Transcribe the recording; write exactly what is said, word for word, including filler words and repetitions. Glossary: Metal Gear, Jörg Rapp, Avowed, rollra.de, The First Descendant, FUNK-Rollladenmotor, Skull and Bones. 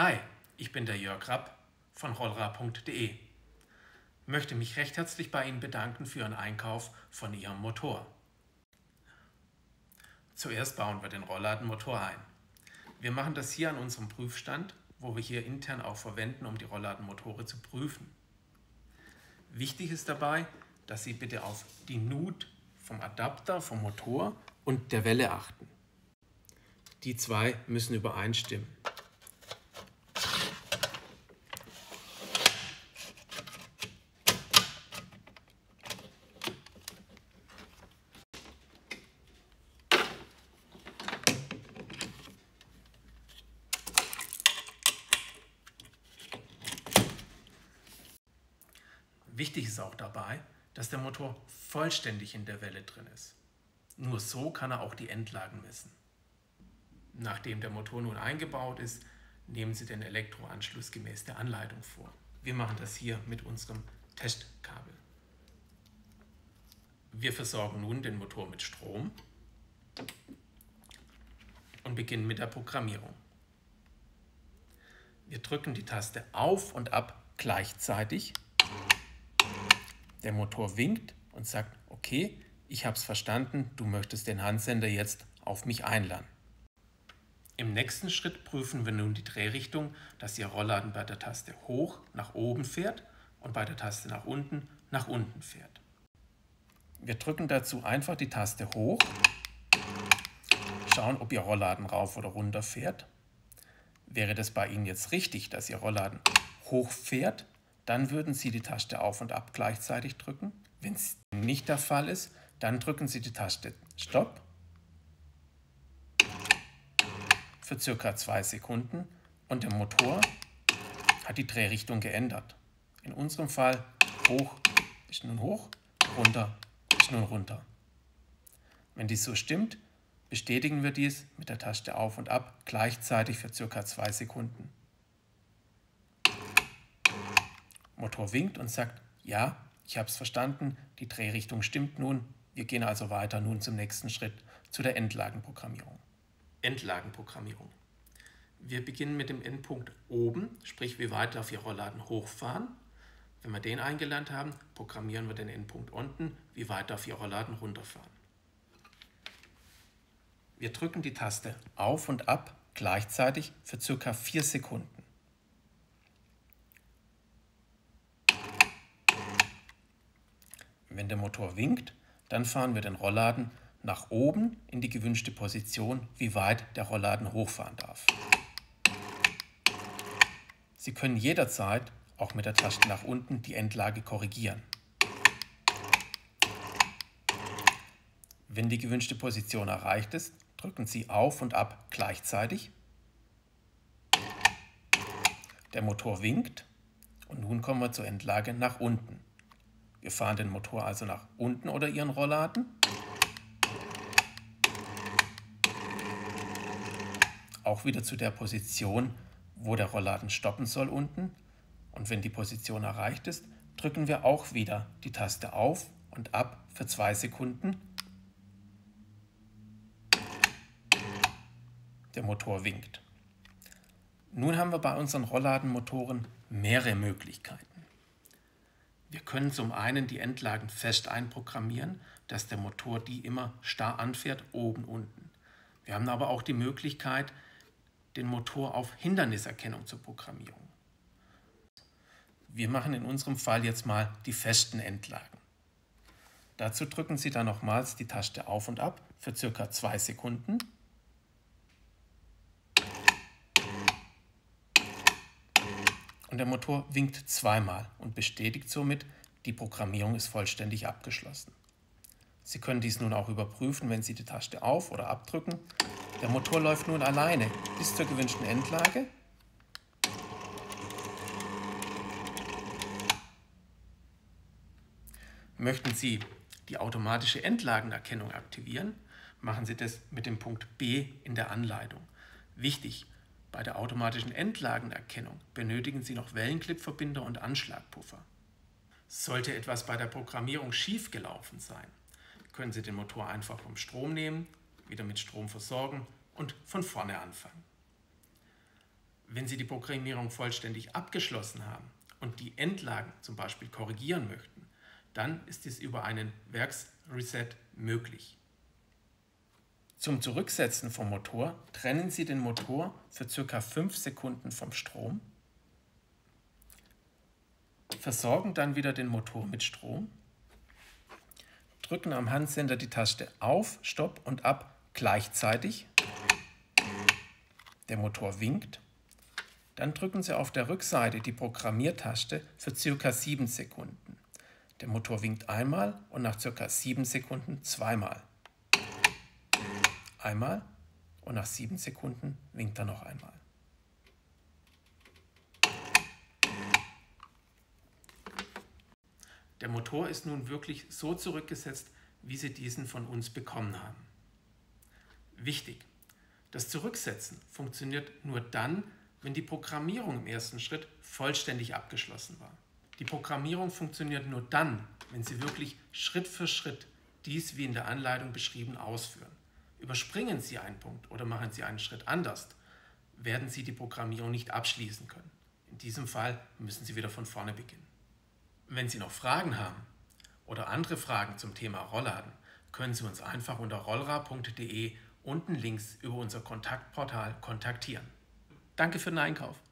Hi, ich bin der Jörg Rapp von rollra punkt de. Möchte mich recht herzlich bei Ihnen bedanken für Ihren Einkauf von Ihrem Motor. Zuerst bauen wir den Rollladenmotor ein. Wir machen das hier an unserem Prüfstand, wo wir hier intern auch verwenden, um die Rollladenmotore zu prüfen. Wichtig ist dabei, dass Sie bitte auf die Nut vom Adapter, vom Motor und der Welle achten. Die zwei müssen übereinstimmen. Wichtig ist auch dabei, dass der Motor vollständig in der Welle drin ist. Nur so kann er auch die Endlagen messen. Nachdem der Motor nun eingebaut ist, nehmen Sie den Elektroanschluss gemäß der Anleitung vor. Wir machen das hier mit unserem Testkabel. Wir versorgen nun den Motor mit Strom und beginnen mit der Programmierung. Wir drücken die Taste auf und ab gleichzeitig. Der Motor winkt und sagt, okay, ich habe es verstanden, du möchtest den Handsender jetzt auf mich einladen. Im nächsten Schritt prüfen wir nun die Drehrichtung, dass Ihr Rollladen bei der Taste hoch nach oben fährt und bei der Taste nach unten nach unten fährt. Wir drücken dazu einfach die Taste hoch, schauen, ob Ihr Rollladen rauf oder runter fährt. Wäre das bei Ihnen jetzt richtig, dass Ihr Rollladen hoch fährt, dann würden Sie die Taste auf und ab gleichzeitig drücken. Wenn es nicht der Fall ist, dann drücken Sie die Taste Stopp für ca. zwei Sekunden und der Motor hat die Drehrichtung geändert. In unserem Fall hoch ist nun hoch, runter ist nun runter. Wenn dies so stimmt, bestätigen wir dies mit der Taste auf und ab gleichzeitig für ca. zwei Sekunden. Motor winkt und sagt, ja, ich habe es verstanden, die Drehrichtung stimmt nun. Wir gehen also weiter nun zum nächsten Schritt, zu der Endlagenprogrammierung. Endlagenprogrammierung. Wir beginnen mit dem Endpunkt oben, sprich wie weit darf Ihr Rollladen hochfahren. Wenn wir den eingelernt haben, programmieren wir den Endpunkt unten, wie weit darf Ihr Rollladen runterfahren. Wir drücken die Taste auf und ab gleichzeitig für ca. vier Sekunden. Wenn der Motor winkt, dann fahren wir den Rollladen nach oben in die gewünschte Position, wie weit der Rollladen hochfahren darf. Sie können jederzeit auch mit der Taste nach unten die Endlage korrigieren. Wenn die gewünschte Position erreicht ist, drücken Sie auf und ab gleichzeitig. Der Motor winkt und nun kommen wir zur Endlage nach unten. Wir fahren den Motor also nach unten oder Ihren Rollladen. Auch wieder zu der Position, wo der Rollladen stoppen soll unten. Und wenn die Position erreicht ist, drücken wir auch wieder die Taste auf und ab für zwei Sekunden. Der Motor winkt. Nun haben wir bei unseren Rollladenmotoren mehrere Möglichkeiten. Wir können zum einen die Endlagen fest einprogrammieren, dass der Motor die immer starr anfährt, oben, unten. Wir haben aber auch die Möglichkeit, den Motor auf Hinderniserkennung zu programmieren. Wir machen in unserem Fall jetzt mal die festen Endlagen. Dazu drücken Sie dann nochmals die Taste auf und ab für ca. zwei Sekunden. Und der Motor winkt zweimal und bestätigt somit, die Programmierung ist vollständig abgeschlossen. Sie können dies nun auch überprüfen, wenn Sie die Taste auf- oder abdrücken. Der Motor läuft nun alleine bis zur gewünschten Endlage. Möchten Sie die automatische Endlagenerkennung aktivieren, machen Sie das mit dem Punkt B in der Anleitung. Wichtig! Bei der automatischen Endlagenerkennung benötigen Sie noch Wellenclip-Verbinder und Anschlagpuffer. Sollte etwas bei der Programmierung schief gelaufen sein, können Sie den Motor einfach vom Strom nehmen, wieder mit Strom versorgen und von vorne anfangen. Wenn Sie die Programmierung vollständig abgeschlossen haben und die Endlagen zum Beispiel korrigieren möchten, dann ist dies über einen Werksreset möglich. Zum Zurücksetzen vom Motor trennen Sie den Motor für ca. fünf Sekunden vom Strom, versorgen dann wieder den Motor mit Strom, drücken am Handsender die Taste auf, Stopp und ab gleichzeitig. Der Motor winkt. Dann drücken Sie auf der Rückseite die Programmiertaste für ca. sieben Sekunden. Der Motor winkt einmal und nach ca. sieben Sekunden zweimal. Einmal und nach sieben Sekunden winkt er noch einmal. Der Motor ist nun wirklich so zurückgesetzt, wie Sie diesen von uns bekommen haben. Wichtig: Das Zurücksetzen funktioniert nur dann, wenn die Programmierung im ersten Schritt vollständig abgeschlossen war. Die Programmierung funktioniert nur dann, wenn Sie wirklich Schritt für Schritt dies wie in der Anleitung beschrieben ausführen. Überspringen Sie einen Punkt oder machen Sie einen Schritt anders, werden Sie die Programmierung nicht abschließen können. In diesem Fall müssen Sie wieder von vorne beginnen. Wenn Sie noch Fragen haben oder andere Fragen zum Thema Rollladen, können Sie uns einfach unter rollra punkt de unten links über unser Kontaktportal kontaktieren. Danke für den Einkauf.